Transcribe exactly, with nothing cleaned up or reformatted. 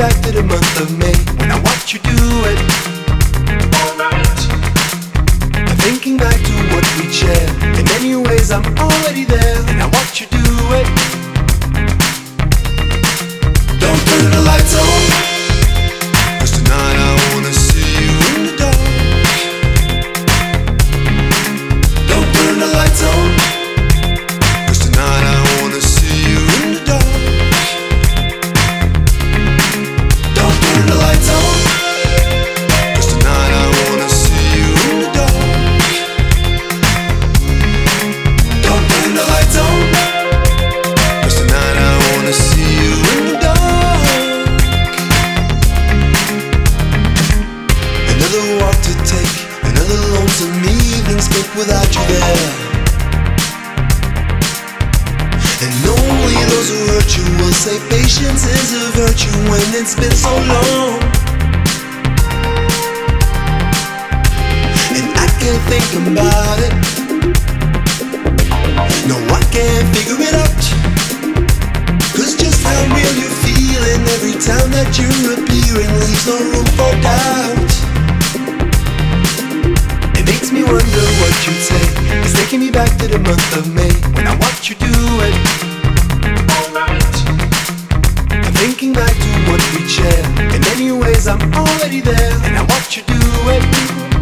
back to the month of May when I watch you do it. Alright. I'm thinking back to what we shared. In many ways I'm already there and I watch you do it. Don't turn the lights on, 'cause tonight I wanna see you in the dark. Don't turn the lights on, 'cause tonight I wanna see you in the dark. Don't turn the lights on, 'cause tonight I wanna see you in the dark. Don't turn the lights on, 'cause tonight I wanna see you in the dark. Another walk to take, another lonesome evening spent without you there. And only those who hurt you will say patience is a virtue when it's been so long. And I can't think about it. No, I can't figure it out. 'Cause just how real you're feeling every time that you appear and leaves no room for doubt. It makes me wonder what you'd say. It's taking me back to the month of May when I watch you do it. Alright. I'm thinking back to what we shared. In many ways I'm already there and I watch you do it.